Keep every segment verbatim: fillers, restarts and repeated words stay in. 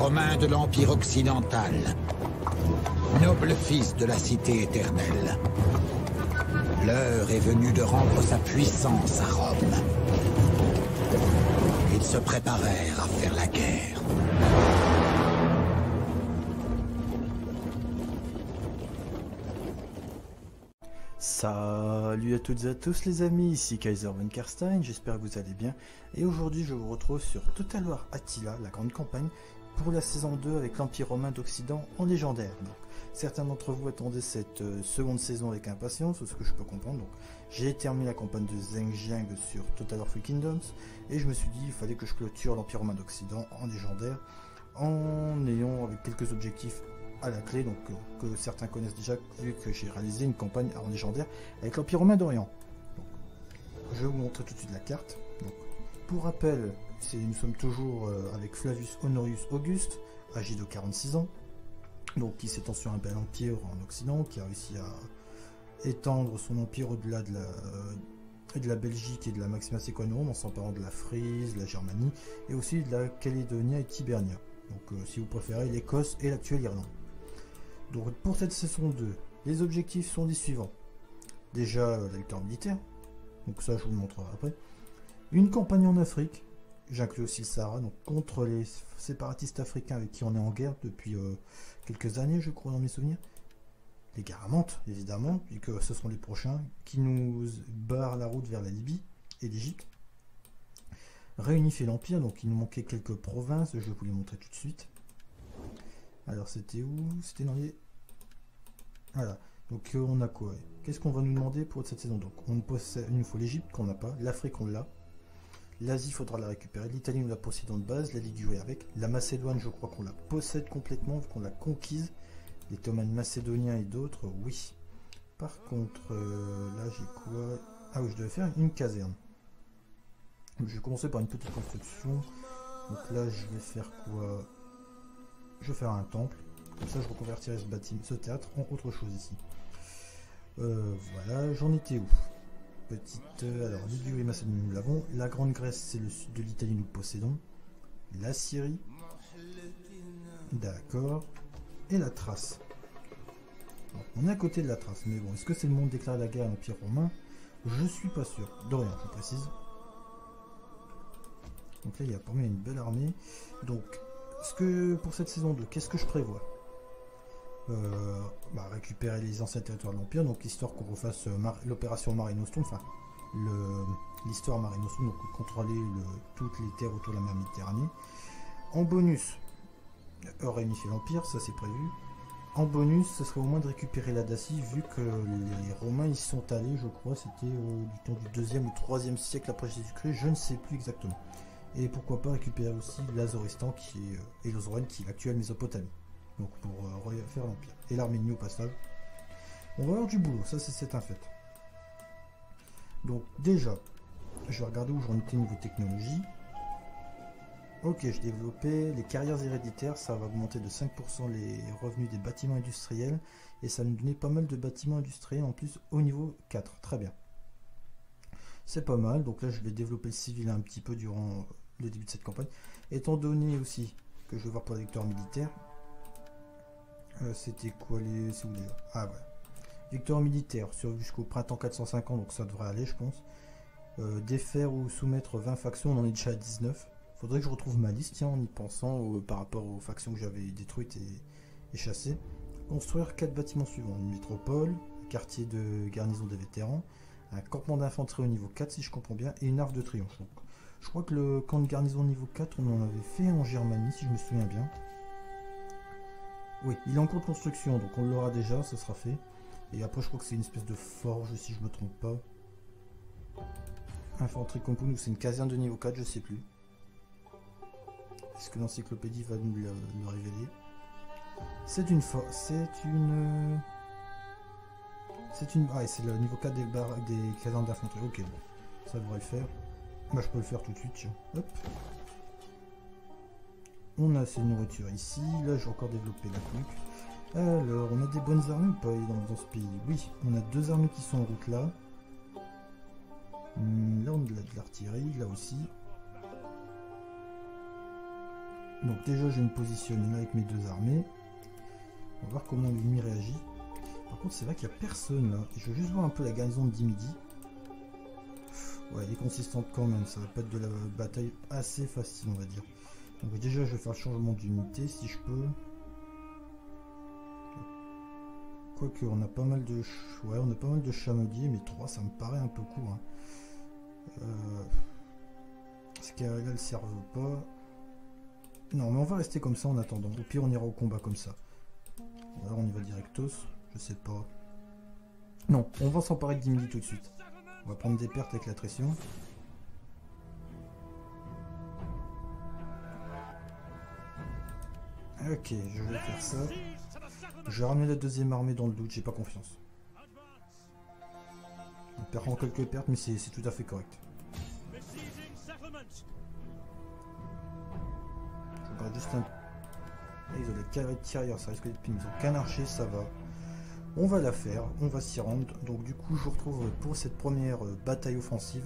romain de l'Empire occidental, noble fils de la cité éternelle. L'heure est venue de rendre sa puissance à Rome. Ils se préparèrent à faire la guerre. Salut à toutes et à tous les amis, ici Kaiser von Carstein, j'espère que vous allez bien. Et aujourd'hui je vous retrouve sur Total War Attila, la grande campagne, pour la saison deux avec l'Empire romain d'Occident en légendaire. Donc, certains d'entre vous attendaient cette euh, seconde saison avec impatience, ce que je peux comprendre. Donc, j'ai terminé la campagne de Zhengjiang sur Total War Kingdoms et je me suis dit il fallait que je clôture l'Empire romain d'Occident en légendaire en ayant avec quelques objectifs à la clé, donc euh, que certains connaissent déjà vu que j'ai réalisé une campagne en légendaire avec l'Empire romain d'Orient. Je vais vous montrer tout de suite la carte. Donc, pour rappel, nous sommes toujours euh, avec Flavius Honorius Auguste, âgé de quarante-six ans, donc qui s'étend sur un bel empire en Occident, qui a réussi à étendre son empire au-delà de, euh, de la Belgique et de la Maxima Sequanorum, en s'emparant de la Frise, de la Germanie, et aussi de la Calédonie et Tibernia, donc euh, si vous préférez l'Écosse et l'actuelle Irlande. Donc pour cette saison deux, les objectifs sont les suivants. Déjà euh, la victoire militaire, donc ça je vous le montrerai après. Une campagne en Afrique, j'inclus aussi le Sahara, donc contre les séparatistes africains avec qui on est en guerre depuis euh, quelques années, je crois dans mes souvenirs. Les Garamantes, évidemment, puisque ce sont les prochains qui nous barrent la route vers la Libye et l'Égypte. Réunifier l'Empire, donc il nous manquait quelques provinces, je vais vous les montrer tout de suite. Alors c'était où? C'était dans les... Voilà, donc euh, on a quoi? Qu'est-ce qu'on va nous demander pour cette saison? Donc on possède, il nous faut l'Égypte qu'on n'a pas, l'Afrique on l'a. L'Asie, faudra la récupérer. L'Italie, nous la possédons de base. La Ligurie avec. La Macédoine, je crois qu'on la possède complètement, vu qu'on l'a conquise. Les Ottomans macédoniens et d'autres, oui. Par contre, euh, là, j'ai quoi? Ah oui, je devais faire une caserne. Je vais commencer par une petite construction. Donc là, je vais faire quoi? Je vais faire un temple. Comme ça, je reconvertirai ce bâtiment, ce théâtre, en autre chose ici. Euh, voilà, j'en étais où? Petite, euh, alors Ligurie et Macédoine nous l'avons, la Grande Grèce c'est le sud de l'Italie nous possédons, la Syrie, d'accord, et la Thrace. Alors, on est à côté de la Thrace, mais bon, est-ce que c'est le monde déclare la guerre à l'Empire romain? Je suis pas sûr, de rien je précise. Donc là il y a parmi une belle armée, donc ce que pour cette saison deux, qu'est-ce que je prévois? Euh, bah, récupérer les anciens territoires de l'Empire, donc histoire qu'on refasse euh, mar l'opération Marinostrum, enfin l'histoire Marinostrum, donc contrôler le, toutes les terres autour de la mer Méditerranée. En bonus, euh, réunifier l'Empire, ça c'est prévu. En bonus, ce serait au moins de récupérer la Dacie, vu que les Romains y sont allés, je crois, c'était euh, du temps du deuxième ou troisième siècle après Jésus-Christ, je ne sais plus exactement. Et pourquoi pas récupérer aussi l'Azoristan qui est, euh, et l'Ozoran qui est l'actuelle Mésopotamie. Donc pour euh, faire l'Empire. Et l'Arménie au passage. On va avoir du boulot, ça c'est un fait. Donc déjà, je vais regarder où j'en étais niveau technologie. Ok, je développais les carrières héréditaires, ça va augmenter de cinq pour cent les revenus des bâtiments industriels. Et ça me donnait pas mal de bâtiments industriels en plus au niveau quatre. Très bien. C'est pas mal, donc là je vais développer le civil un petit peu durant le début de cette campagne. Étant donné aussi que je vais voir pour la victoire militaire. Euh, c'était quoi les... c'est où déjà? Ah ouais. Victoire militaire, survie jusqu'au printemps quatre cent cinquante, donc ça devrait aller je pense. Euh, défaire ou soumettre vingt factions, on en est déjà à dix-neuf. Faudrait que je retrouve ma liste, tiens, en y pensant euh, par rapport aux factions que j'avais détruites et, et chassées. Construire quatre bâtiments suivants, une métropole, un quartier de garnison des vétérans, un campement d'infanterie au niveau quatre si je comprends bien, et une arche de triomphe. Donc, je crois que le camp de garnison niveau quatre, on en avait fait en Germanie si je me souviens bien. Oui, il est en cours de construction, donc on l'aura déjà, ce sera fait. Et après, je crois que c'est une espèce de forge, si je me trompe pas. Infanterie compound, ou c'est une caserne de niveau quatre, je sais plus. Est-ce que l'encyclopédie va nous le, le révéler? C'est une forge, c'est une... C'est une... Ah, c'est le niveau quatre des, bar... des casernes d'infanterie, ok, bon. Ça devrait le faire. Bah, je peux le faire tout de suite, tiens. Hop. On a assez de nourriture ici, là j'ai encore développé la coupe. Alors, on a des bonnes armées ou pas dans, dans ce pays? Oui, on a deux armées qui sont en route là. Hum, là on a de l'artillerie, là aussi. Donc déjà je vais me positionner là avec mes deux armées. On va voir comment l'ennemi réagit. Par contre c'est vrai qu'il n'y a personne là. Et je vais juste voir un peu la garnison de Dimidi. Ouais, elle est consistante quand même, ça va pas être de la bataille assez facile on va dire. Donc déjà je vais faire le changement d'unité si je peux. Quoique on a pas mal de ouais, on a pas mal de chameliers, mais trois ça me paraît un peu court. Hein. Euh... Parce qu'elle ne le serve pas. Non mais on va rester comme ça en attendant. Au pire on ira au combat comme ça. Alors on y va directos, je sais pas. Non, on va s'emparer de Gimli tout de suite. On va prendre des pertes avec l'attrition. Ok, je vais faire ça. Je vais ramener la deuxième armée dans le doute, j'ai pas confiance. On perd en quelques pertes, mais c'est tout à fait correct. Je garde juste un... Là, ils ont des cavaleries de tirailleurs, ça risque d'être pire. Ils ont qu'un archer, ça va. On va la faire, on va s'y rendre. Donc du coup, je vous retrouve pour cette première bataille offensive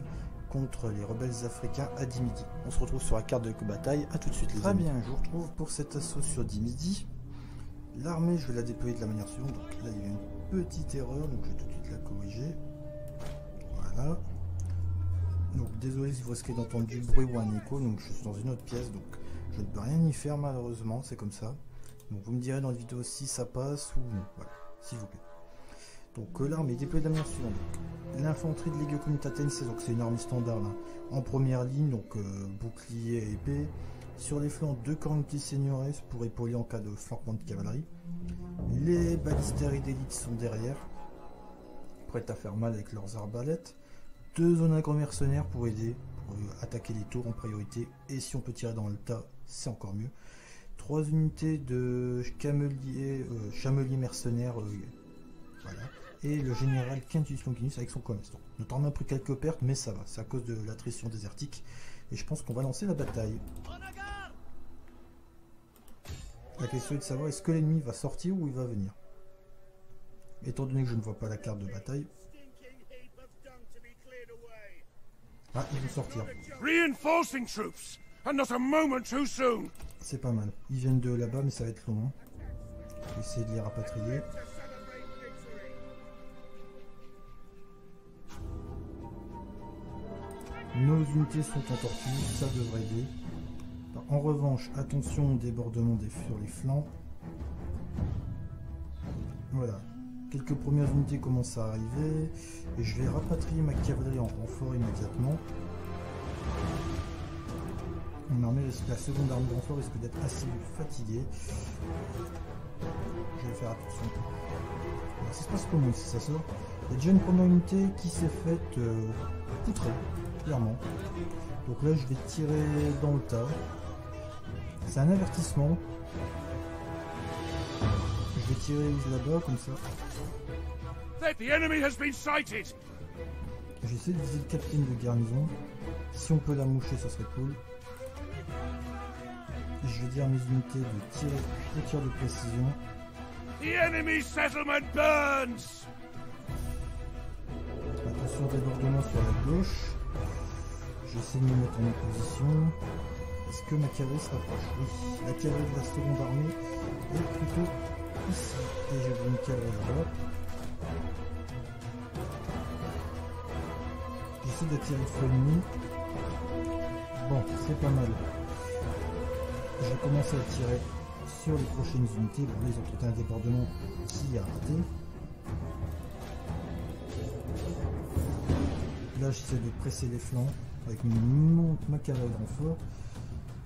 contre les rebelles africains à Dimidi. On se retrouve sur la carte de bataille, à tout de suite les amis. Très bien, je vous retrouve pour cet assaut sur Dimidi. L'armée, je vais la déployer de la manière suivante. Donc là, il y a une petite erreur, donc je vais tout de suite la corriger. Voilà. Donc désolé si vous risquez d'entendre du bruit ou un écho, donc je suis dans une autre pièce, donc je ne peux rien y faire malheureusement, c'est comme ça. Donc vous me direz dans la vidéo si ça passe ou non. Voilà. S'il vous plaît. Donc euh, l'armée est déployée de la manière suivante. L'infanterie de Legio Comitatense, donc c'est une armée standard là, en première ligne, donc euh, bouclier et épée. Sur les flancs, deux cornuti seniores pour épauler en cas de flanquement de cavalerie. Les balistères d'élite sont derrière, prêtes à faire mal avec leurs arbalètes. Deux onagres mercenaires pour aider, pour euh, attaquer les tours en priorité. Et si on peut tirer dans le tas, c'est encore mieux. Trois unités de chameliers euh, chamelier mercenaires, euh, voilà, et le général Quintus Longinus avec son commerçant. Notre arme a pris quelques pertes, mais ça va, c'est à cause de l'attrition désertique, et je pense qu'on va lancer la bataille. La question est de savoir est-ce que l'ennemi va sortir ou il va venir. Étant donné que je ne vois pas la carte de bataille. Ah, il veut sortir. Reinforcing troops. C'est pas mal. Ils viennent de là-bas, mais ça va être long. Hein. Je vais essayer de les rapatrier. Nos unités sont en tortue, ça devrait aider. En revanche, attention au débordement des sur les flancs. Voilà. Quelques premières unités commencent à arriver. Et je vais rapatrier ma cavalerie en renfort immédiatement. Mon armée, la seconde arme de renfort risque d'être assez fatiguée. Je vais faire attention. Alors, ça se passe comment si ça sort? Il y a déjà une première unité qui s'est faite euh, poutrer, clairement. Donc là, je vais tirer dans le tas. C'est un avertissement. Je vais tirer là-bas, comme ça. J'essaie de viser le capitaine de garnison. Si on peut la moucher, ça serait cool. Je vais dire à mes unités de tirer des tirs de précision. Attention débordement sur la gauche. J'essaie de me mettre en position. Est-ce que ma cavalerie se rapproche? Oui. La cavalerie de la seconde armée est plutôt ici. Et j'ai vu une cavalerie là. J'essaie d'attirer le feu ennemi. Bon, c'est pas mal. Je vais commencer à tirer sur les prochaines unités. Bon, là, ils ont peut-être un débordement qui a raté. Là, j'essaie de presser les flancs avec mon, ma cavalerie de renfort.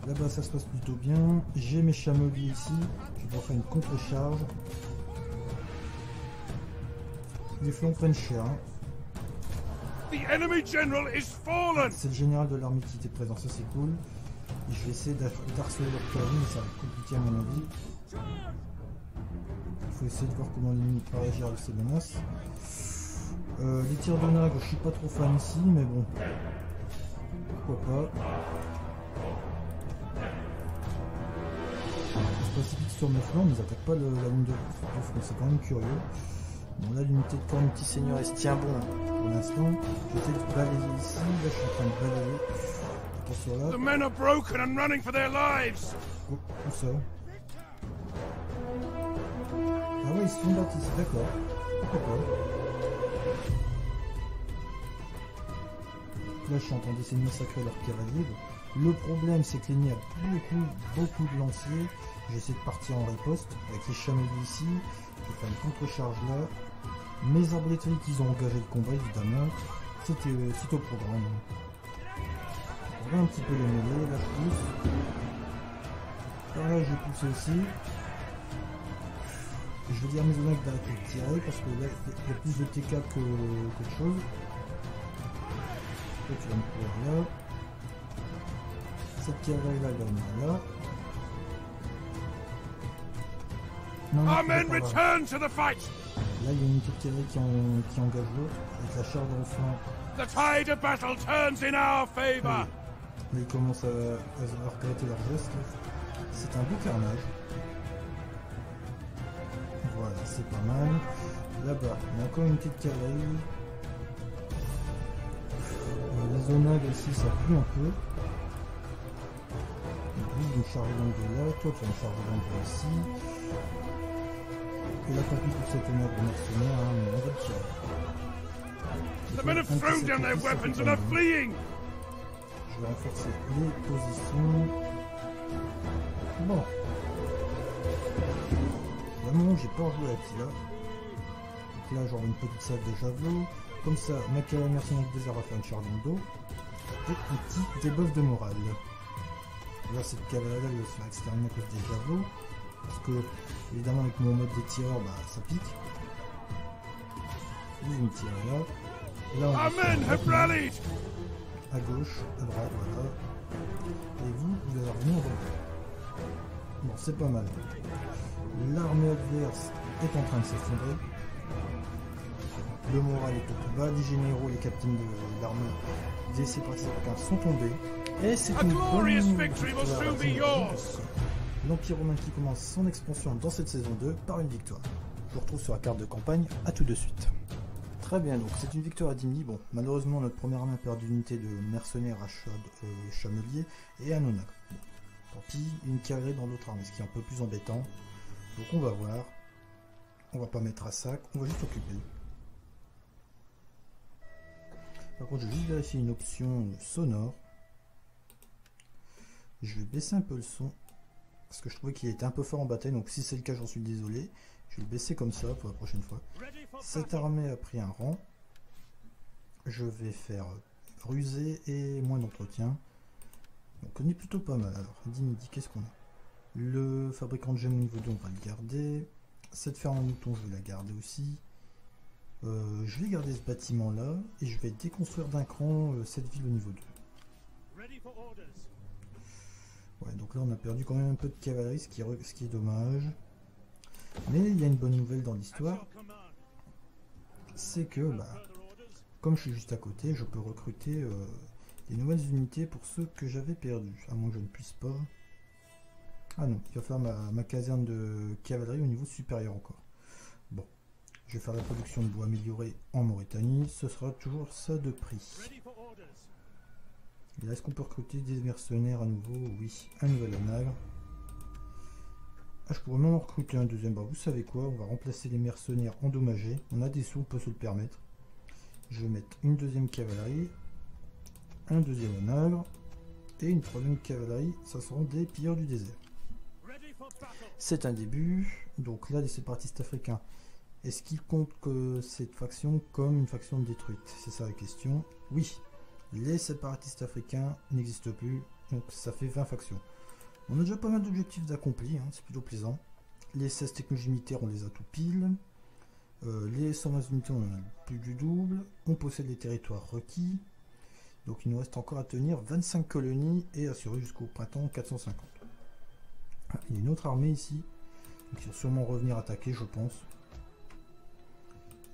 Là-bas, ça se passe plutôt bien. J'ai mes chameliers ici. Je vais pouvoir faire une contre-charge. Les flancs prennent cher. Hein. C'est le général de l'armée qui était présent, ça c'est cool. Je vais essayer d'harceler leur cavalerie, mais ça va être compliqué à mon avis. Il faut essayer de voir comment l'ennemi peut réagir à ces menaces. Euh, les tirs d'onagres, je suis pas trop fan ici, mais bon. Pourquoi pas. Je précipite sur mes flancs, mais ils n'attaquent pas le, la ligne de front, c'est quand même curieux. Bon là l'unité de cornuti seniores tient bon pour l'instant. J'essaie de balayer ici, là je suis en train de balayer. Attention là. Oh, tout ça. Ah ouais, ils se sont battus, d'accord. Pourquoi pas. Là, je suis en train d'essayer de massacrer leur cavalier. Le problème, c'est que l'ennemi a beaucoup, beaucoup de lanciers. J'essaie de partir en riposte avec les chameliers ici. Je vais faire une contre-charge là. Mes arbalétriers ils ont engagé le combat, évidemment. C'était euh, au programme. On va un petit peu les mêler. Là, je pousse. Là, là, je vais pousser aussi. Je vais dire à mes onagres d'arrêter de tirer parce que là, il y a plus de T K que quelque chose. Là, tu vas me courir là. Cette cavalerie là, là, là. Non, non, là, il y a une petite cavalerie qui, en, qui engage l'autre, avec la charge en flanc. Ils commencent à, à regretter leur geste. C'est un beau carnage. Voilà, c'est pas mal. Là-bas, on a encore une petite cavalerie. Les onagres ici, ça pue un peu. Une charge d'angle là, toi tu as une charge d'angle ici. Et là, tant pis pour cette honneur de mercenaires, hein, mais on va le tirer. Je vais renforcer les positions. Bon. Vraiment, j'ai pas envie à Attila. Donc là, j'aurai une petite salle de javelot. Comme ça, ma cavalerie mercenaire des arts va faire une charge dans le dos. Et un petit débuff de morale. Là, cette cavalerie là, elle se fait exterminer à cause des javelots. Parce que, évidemment, avec mon mode de tireur, bah, ça pique. Ils me tirent là. Là, on va à gauche, à droite, voilà. Et vous, vous allez revenir droit. Bon, c'est pas mal. L'armée adverse est en train de s'effondrer. Le moral est au plus bas. Les généraux, les capitaines de l'armée, des séparatiens sont tombés. Et c'est une l'Empire romain qui commence son expansion dans cette saison deux par une victoire. Je vous retrouve sur la carte de campagne, à tout de suite. Très bien, donc c'est une victoire à Dimidi. Bon, malheureusement notre première armée a perdu l'unité de mercenaires à Chad, euh, chamelier et à Nona. Bon, tant pis, une cavalerie dans l'autre armée, ce qui est un peu plus embêtant. Donc on va voir. On va pas mettre à sac, on va juste occuper. Par contre, je vais juste vérifier une option sonore. Je vais baisser un peu le son. Parce que je trouvais qu'il était un peu fort en bataille, donc si c'est le cas, j'en suis désolé. Je vais le baisser comme ça pour la prochaine fois. Cette armée a pris un rang. Je vais faire rusée et moins d'entretien. Donc on est plutôt pas mal. Alors, Dimidi, qu'est-ce qu'on a? Le fabricant de gemmes niveau deux, on va le garder. Cette ferme en mouton, je vais la garder aussi. Euh, je vais garder ce bâtiment-là, et je vais déconstruire d'un cran euh, cette ville au niveau deux. Ouais, donc là on a perdu quand même un peu de cavalerie, ce qui est, ce qui est dommage. Mais il y a une bonne nouvelle dans l'histoire, c'est que bah, comme je suis juste à côté, je peux recruter euh, des nouvelles unités pour ceux que j'avais perdus, à moins que je ne puisse pas. Ah non, il va falloir ma, ma caserne de cavalerie au niveau supérieur encore. Bon, je vais faire la production de bois améliorée en Mauritanie, ce sera toujours ça de prix. Est-ce qu'on peut recruter des mercenaires à nouveau? Oui, un nouvel onagre. Ah, je pourrais même en recruter un deuxième. Bah, vous savez quoi? On va remplacer les mercenaires endommagés. On a des sous, on peut se le permettre. Je vais mettre une deuxième cavalerie, un deuxième onagre et une troisième cavalerie. Ça seront des pilleurs du désert. C'est un début. Donc là, les séparatistes africains, est-ce qu'ils comptent que cette faction comme une faction détruite? C'est ça la question. Oui. Les séparatistes africains n'existent plus, donc ça fait vingt factions. On a déjà pas mal d'objectifs d'accomplis, hein, c'est plutôt plaisant. Les seize technologies militaires, on les a tout pile. Euh, les cent vingt unités, on en a plus du double. On possède les territoires requis. Donc il nous reste encore à tenir vingt-cinq colonies et assurer jusqu'au printemps quatre cent cinquante. Ah, il y a une autre armée ici, qui va sûrement revenir attaquer, je pense.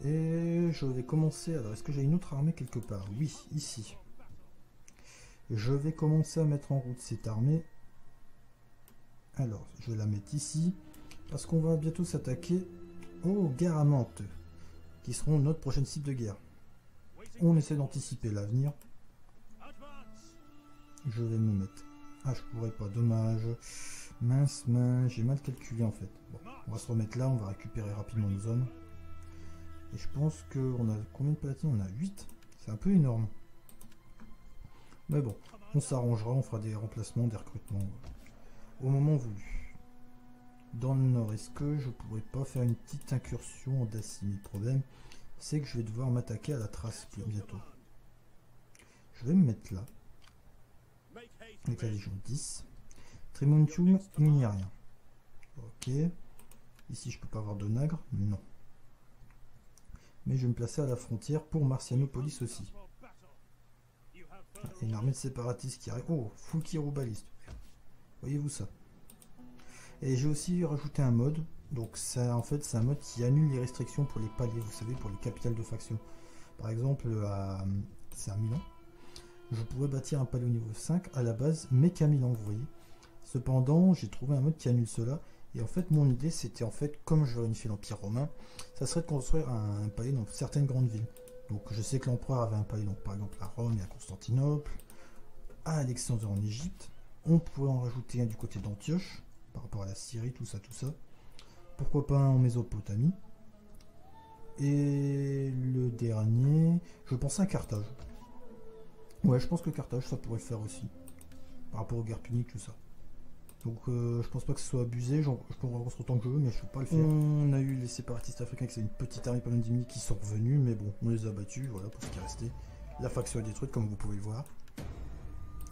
Et je vais commencer. Alors, est-ce que j'ai une autre armée quelque part? Oui, ici. Je vais commencer à mettre en route cette armée. Alors, je vais la mettre ici. Parce qu'on va bientôt s'attaquer aux Garamantes, qui seront notre prochaine cible de guerre. On essaie d'anticiper l'avenir. Je vais me mettre... Ah, je pourrais pas, dommage. Mince, mince, j'ai mal calculé en fait. Bon, on va se remettre là, on va récupérer rapidement nos hommes. Et je pense qu'on a combien de platines? On a huit. C'est un peu énorme. Mais bon, on s'arrangera, on fera des remplacements, des recrutements au moment voulu. Dans le nord, est-ce que je pourrais pas faire une petite incursion en Dacie? Le problème, c'est que je vais devoir m'attaquer à la Thrace bientôt. Je vais me mettre là. Avec la Légion dix. Trimontium, il n'y a rien. Ok. Ici, je peux pas avoir d'onagres, non. Mais je vais me placer à la frontière pour Marcianopolis aussi. Ah, et une armée de séparatistes qui arrive. Oh, full Kiro baliste. Voyez-vous ça. Et j'ai aussi rajouté un mode. Donc, ça, en fait, c'est un mode qui annule les restrictions pour les paliers, vous savez, pour les capitales de faction. Par exemple, à, c'est à Milan. Je pouvais bâtir un palais au niveau cinq à la base, mais qu'à Milan, vous voyez. Cependant, j'ai trouvé un mode qui annule cela. Et en fait, mon idée, c'était en fait, comme je veux unifier l'Empire romain, ça serait de construire un, un palais dans certaines grandes villes. Donc, je sais que l'empereur avait un palais, donc par exemple à Rome et à Constantinople, à Alexandre en Égypte. On pouvait en rajouter un du côté d'Antioche, par rapport à la Syrie, tout ça, tout ça. Pourquoi pas un en Mésopotamie. Et le dernier, je pensais à Carthage. Ouais, je pense que Carthage, ça pourrait le faire aussi, par rapport aux guerres puniques, tout ça. Donc euh, je pense pas que ce soit abusé, genre, je peux en relancer autant que je veux, mais je peux pas le faire. On a eu les séparatistes africains, c'est une petite armée parmi Dimidi qui sont revenus, mais bon, on les a battus, voilà, pour ce qui est resté. La faction est détruite, comme vous pouvez le voir.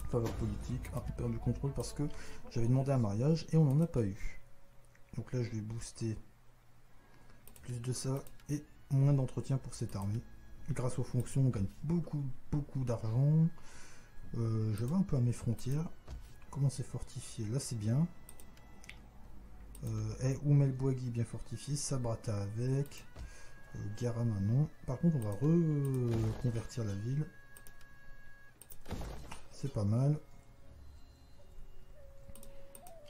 Faveur politique, un peu perdu le contrôle parce que j'avais demandé un mariage et on n'en a pas eu. Donc là, je vais booster plus de ça et moins d'entretien pour cette armée. Grâce aux fonctions, on gagne beaucoup, beaucoup d'argent. Euh, je vais un peu à mes frontières. Comment c'est fortifié? Là c'est bien. Euh, et Oumel Bouagui bien fortifié. Sabrata avec. Euh, Garama non. Par contre on va reconvertir la ville. C'est pas mal.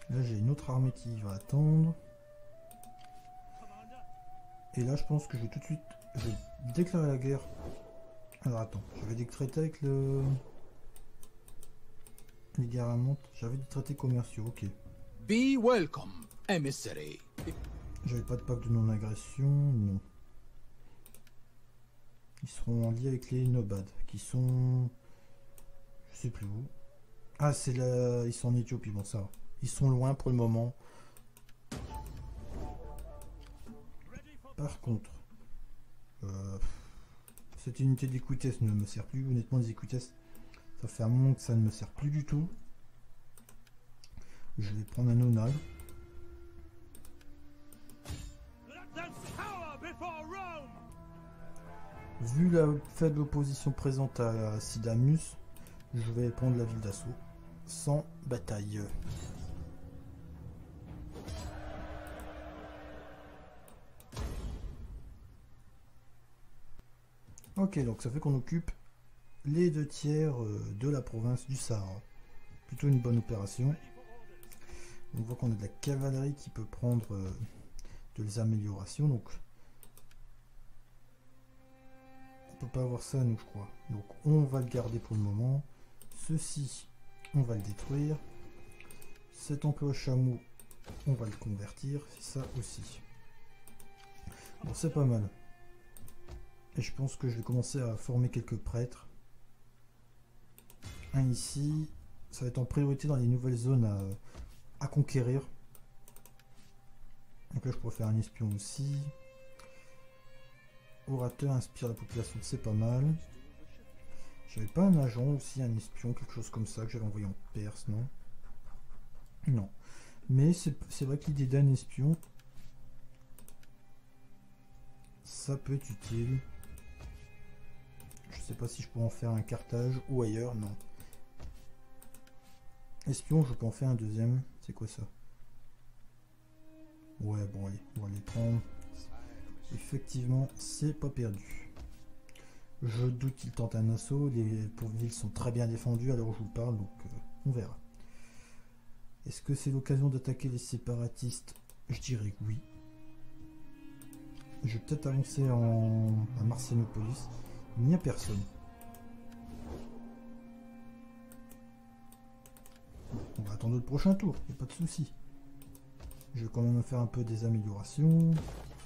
Là j'ai une autre armée qui va attendre. Et là je pense que je vais tout de suite. Je vais déclarer la guerre. Alors attends. Je vais décréter avec le. Les Garamantes, j'avais des traités commerciaux, ok. Be welcome, emissary. J'avais pas de pacte de non-agression, non. Ils seront en lien avec les Nobades, qui sont... Je sais plus où. Ah, c'est là... Ils sont en Éthiopie, bon ça va. Ils sont loin pour le moment. Par contre... Euh... Cette unité d'écoutesse ne me sert plus, honnêtement les écoutesses... Ça fait un moment que ça ne me sert plus du tout. Je vais prendre un onagre. Vu la faible opposition présente à Sidamus, je vais prendre la ville d'assaut sans bataille. Ok, donc ça fait qu'on occupe les deux tiers de la province du Sahara. Plutôt une bonne opération. On voit qu'on a de la cavalerie qui peut prendre de les améliorations. Donc on peut pas avoir ça nous je crois. Donc on va le garder pour le moment. Ceci on va le détruire. Cet emploi chameau on va le convertir. Ça aussi. Bon c'est pas mal. Et je pense que je vais commencer à former quelques prêtres. Un ici, ça va être en priorité dans les nouvelles zones à, à conquérir. Donc là je pourrais faire un espion aussi. Orateur inspire la population, c'est pas mal. J'avais pas un agent aussi, un espion, quelque chose comme ça que j'avais envoyé en Perse, non? Non. Mais c'est vrai que l'idée d'un espion, ça peut être utile. Je sais pas si je peux en faire un Carthage ou ailleurs, non. Espion, je peux en faire un deuxième. C'est quoi ça? Ouais, bon, allez, on va les prendre. Effectivement, c'est pas perdu. Je doute qu'il tente un assaut. Les villes sont très bien défendues à l'heure où je vous parle, donc euh, on verra. Est-ce que c'est l'occasion d'attaquer les séparatistes? Je dirais que oui. Je vais peut-être avancer en... à Marcianopolis. Il n'y a personne. On va attendre le prochain tour, il n'y a pas de souci. Je vais quand même faire un peu des améliorations,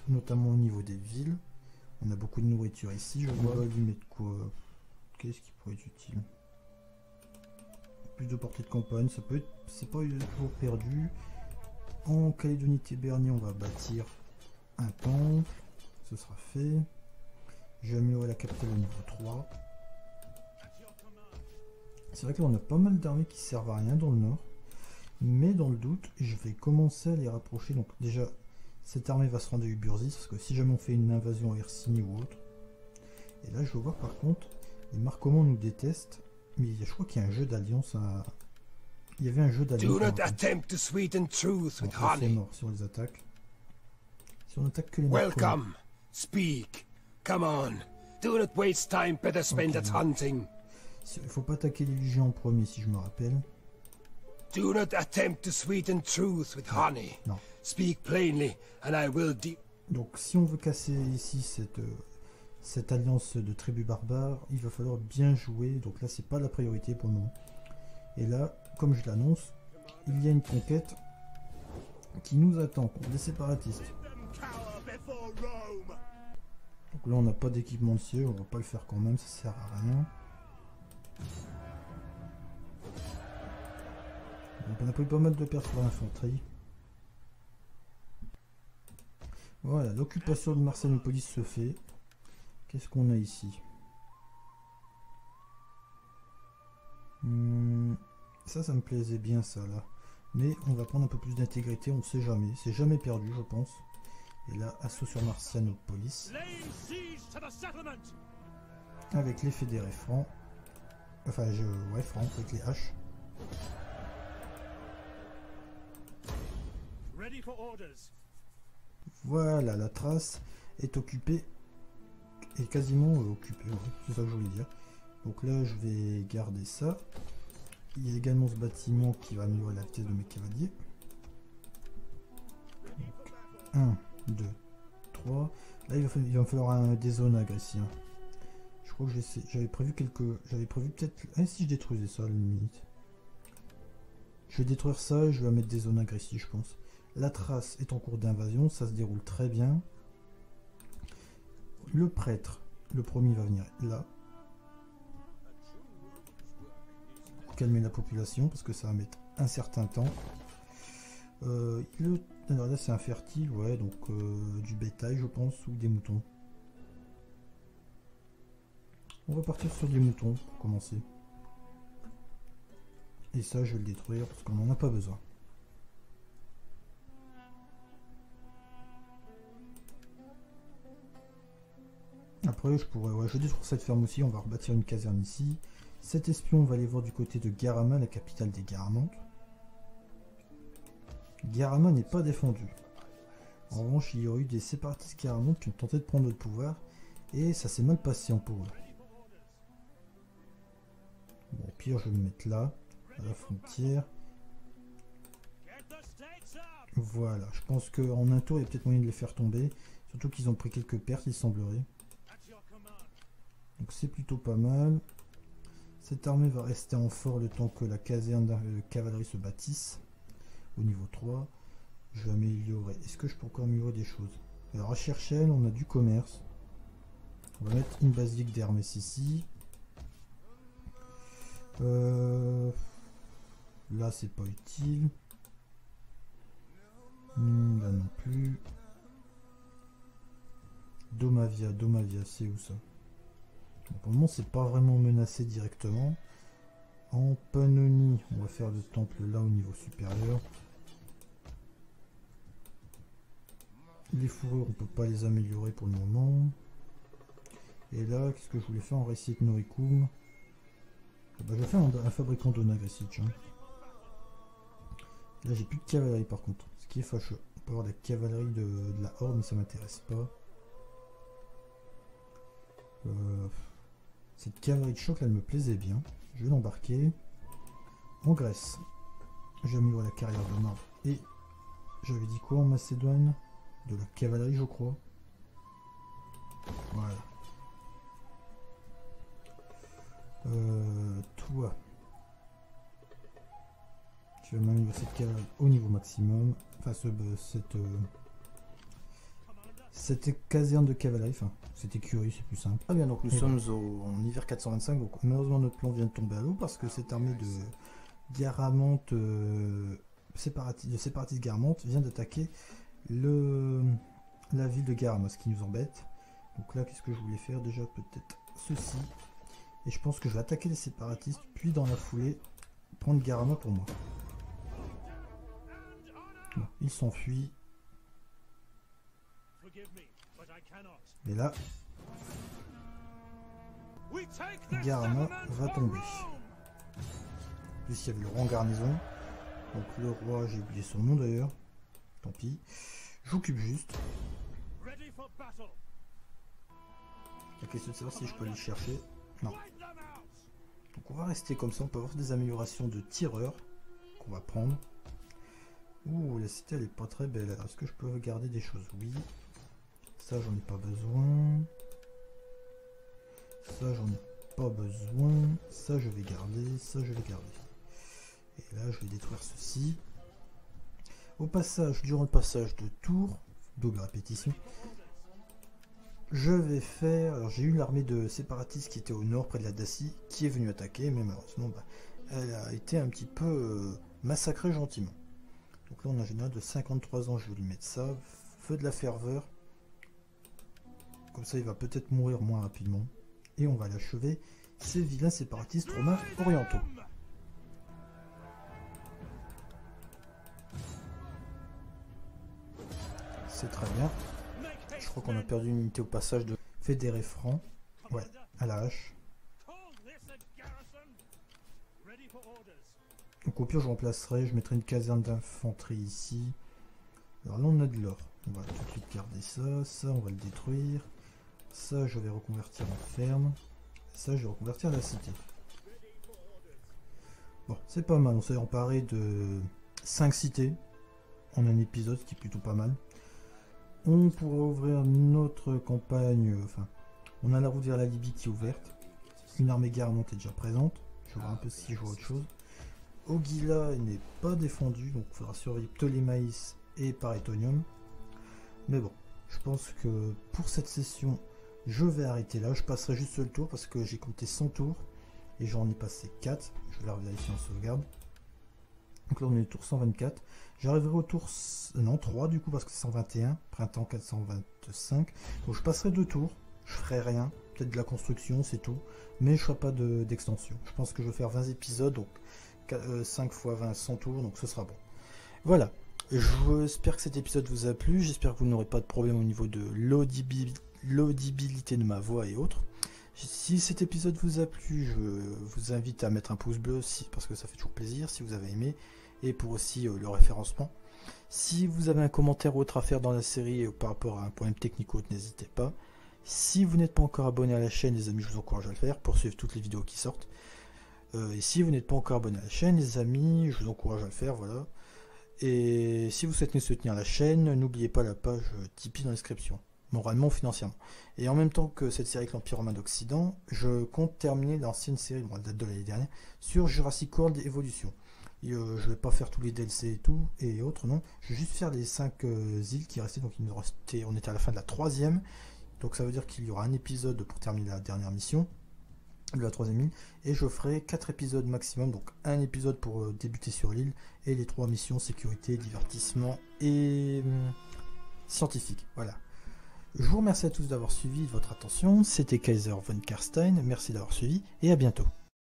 notamment au niveau des villes. On a beaucoup de nourriture ici. Je vois lui mettre quoi? Qu'est-ce qui pourrait être utile? Plus de portée de campagne, ça peut être. C'est pas toujours perdu. En Calédonie-Tébernie, on va bâtir un temple. Ce sera fait. Je vais améliorer la capitale au niveau trois. C'est vrai que là on a pas mal d'armées qui servent à rien dans le nord. Mais dans le doute, je vais commencer à les rapprocher. Donc déjà, cette armée va se rendre à Uburzis, parce que si jamais on fait une invasion à Hercynie ou autre. Et là je veux voir par contre, les Marcomans nous détestent. Mais je crois qu'il y a un jeu d'alliance à... Il y avait un jeu d'alliance à... Alors, ça, c'est mort si on les attaque. Si on attaque que les Marcomans. Speak. Come on. Do not waste time, better spend it hunting. Il faut pas attaquer les légions en premier si je me rappelle. Do not attempt to sweeten truth with honey. Non. Speak plainly and I will de... Donc si on veut casser ici cette, euh, cette alliance de tribus barbares, il va falloir bien jouer. Donc là c'est pas la priorité pour nous. Et là, comme je l'annonce, il y a une conquête qui nous attend contre des séparatistes. Donc là on n'a pas d'équipement de siège, on va pas le faire quand même, ça sert à rien. Donc on a pris pas mal de pertes pour l'infanterie. Voilà, l'occupation de Marcianopolis se fait. Qu'est-ce qu'on a ici? hum, Ça, ça me plaisait bien ça là. Mais on va prendre un peu plus d'intégrité, on ne sait jamais. C'est jamais perdu je pense. Et là, assaut sur Marcianopolis. Avec les fédérés francs. Enfin, je... ouais, francs avec les haches. Voilà, la Thrace est occupée, est quasiment euh, occupée, ouais, c'est ça que je voulais dire. Donc là, je vais garder ça. Il y a également ce bâtiment qui va améliorer la vitesse de mes cavaliers. Donc, un, deux, trois. Là, il va, falloir, il va me falloir un, des onagres ici. Hein. Je crois que j'avais prévu quelques... J'avais prévu peut-être... Ah si je détruisais ça à la limite. Je vais détruire ça, je vais mettre des zones agressives je pense. La Thrace est en cours d'invasion, ça se déroule très bien. Le prêtre, le premier va venir là. Pour calmer la population parce que ça va mettre un certain temps. Euh, le... Alors là c'est infertile, ouais, donc euh, du bétail je pense, ou des moutons. On va partir sur des moutons pour commencer. Et ça je vais le détruire parce qu'on n'en a pas besoin. Après je pourrais... Ouais, je détruis cette ferme aussi, on va rebâtir une caserne ici. Cet espion on va aller voir du côté de Garama, la capitale des Garamantes. Garama n'est pas défendu. En revanche il y aurait eu des séparatistes Garamantes qui ont tenté de prendre le pouvoir. Et ça s'est mal passé en pour eux. Bon, au pire, je vais me mettre là, à la frontière. Voilà, je pense qu'en un tour, il y a peut-être moyen de les faire tomber. Surtout qu'ils ont pris quelques pertes, il semblerait. Donc c'est plutôt pas mal. Cette armée va rester en fort le temps que la caserne de cavalerie se bâtisse. Au niveau trois, je vais améliorer. Est-ce que je peux encore améliorer des choses? Alors à Cherchel, on a du commerce. On va mettre une basilique d'Hermès ici. Euh, là c'est pas utile. Hmm, là non plus. Domavia, Domavia c'est où ça? Donc, pour le moment c'est pas vraiment menacé directement. En Pannonie on va faire le temple là au niveau supérieur. Les fourrures on peut pas les améliorer pour le moment. Et là qu'est-ce que je voulais faire en récit de Noricum? Bah, je vais faire un, un fabricant d'onagres ici, tiens. Là j'ai plus de cavalerie par contre, ce qui est fâcheux. On peut avoir de la cavalerie de, de la horde mais ça m'intéresse pas. Euh, cette cavalerie de choc là elle me plaisait bien. Je vais l'embarquer. En Grèce, j'ai amélioré la carrière de marbre. Et j'avais dit quoi en Macédoine? De la cavalerie je crois. Voilà. Euh, toi, Je vais m'amener cette cave au niveau maximum. Enfin, ce, cette, euh, cette caserne de cavalerie. Enfin, cette écurie, c'est plus simple. Ah bien, donc nous et sommes là. Au, en hiver quatre cent vingt-cinq. Donc malheureusement, notre plan vient de tomber à l'eau parce que cette armée de Garamantes, euh, séparati, de séparatistes Garamantes, vient d'attaquer le la ville de Garama, ce qui nous embête. Donc là, qu'est-ce que je voulais faire déjà? Peut-être ceci. Et je pense que je vais attaquer les séparatistes, puis dans la foulée, prendre Garama pour moi. Bon, il s'enfuit. Et là, Garama va tomber. En plus, il y avait le roi en garnison. Donc le roi, j'ai oublié son nom d'ailleurs. Tant pis. J'occupe juste. La question de savoir si je peux aller chercher. Non. Donc on va rester comme ça, on peut avoir des améliorations de tireurs qu'on va prendre. Ouh, la cité elle est pas très belle. Est-ce que je peux garder des choses? Oui. Ça j'en ai pas besoin. Ça j'en ai pas besoin. Ça je vais garder. Ça je vais garder. Et là je vais détruire ceci. Au passage, durant le passage de tour, double répétition, je vais faire... Alors j'ai eu l'armée de séparatistes qui était au nord près de la Dacie, qui est venue attaquer, mais malheureusement, bah, elle a été un petit peu euh, massacrée gentiment. Donc là on a un général de cinquante-trois ans, je vais lui mettre ça, feu de la ferveur, comme ça il va peut-être mourir moins rapidement, et on va l'achever, ces vilains séparatistes romains orientaux. C'est très bien. Je crois qu'on a perdu une unité au passage de fédéré franc. Ouais, à la hache. Donc au pire, je remplacerai. Je mettrai une caserne d'infanterie ici. Alors là, on a de l'or. On va tout de suite garder ça. Ça, on va le détruire. Ça, je vais reconvertir en ferme. Ça, je vais reconvertir la cité. Bon, c'est pas mal. On s'est emparé de cinq cités en un épisode, ce qui est plutôt pas mal. On pourra ouvrir notre campagne, enfin, on a la route vers la Libye qui est ouverte, une armée Garamante est déjà présente, je vais voir un peu si je vois autre chose. Ogila n'est pas défendu, donc il faudra surveiller Ptolemais et Paraetonium. Mais bon, je pense que pour cette session, je vais arrêter là, je passerai juste le tour parce que j'ai compté cent tours, et j'en ai passé quatre, je vais la revérifier en sauvegarde. Donc là on est au tour cent vingt-quatre, j'arriverai au tour non, trois du coup parce que c'est cent vingt et un, printemps quatre cent vingt-cinq, donc je passerai deux tours, je ferai rien, peut-être de la construction c'est tout, mais je ferai pas d'extension, de, je pense que je vais faire vingt épisodes, donc cinq fois vingt, cent tours, donc ce sera bon. Voilà, j'espère que cet épisode vous a plu, j'espère que vous n'aurez pas de problème au niveau de l'audibilité de ma voix et autres. Si cet épisode vous a plu, je vous invite à mettre un pouce bleu parce que ça fait toujours plaisir si vous avez aimé et pour aussi le référencement. Si vous avez un commentaire ou autre à faire dans la série ou par rapport à un problème technique ou autre, n'hésitez pas. Si vous n'êtes pas encore abonné à la chaîne, les amis, je vous encourage à le faire pour suivre toutes les vidéos qui sortent. Et si vous n'êtes pas encore abonné à la chaîne, les amis, je vous encourage à le faire, voilà. Et si vous souhaitez soutenir la chaîne, n'oubliez pas la page Tipeee dans la description. Moralement, financièrement. Et en même temps que cette série avec l'Empire romain d'Occident, je compte terminer l'ancienne série, bon, elle date de l'année dernière, sur Jurassic World Evolution. Et, euh, je vais pas faire tous les D L C et tout, et autres, non. Je vais juste faire les cinq euh, îles qui restaient, donc il nous restait, on était à la fin de la troisième, donc ça veut dire qu'il y aura un épisode pour terminer la dernière mission, de la troisième île, et je ferai quatre épisodes maximum, donc un épisode pour euh, débuter sur l'île, et les trois missions, sécurité, divertissement et euh, scientifique, voilà. Je vous remercie à tous d'avoir suivi, de votre attention, c'était Kaiser von Carstein, merci d'avoir suivi et à bientôt.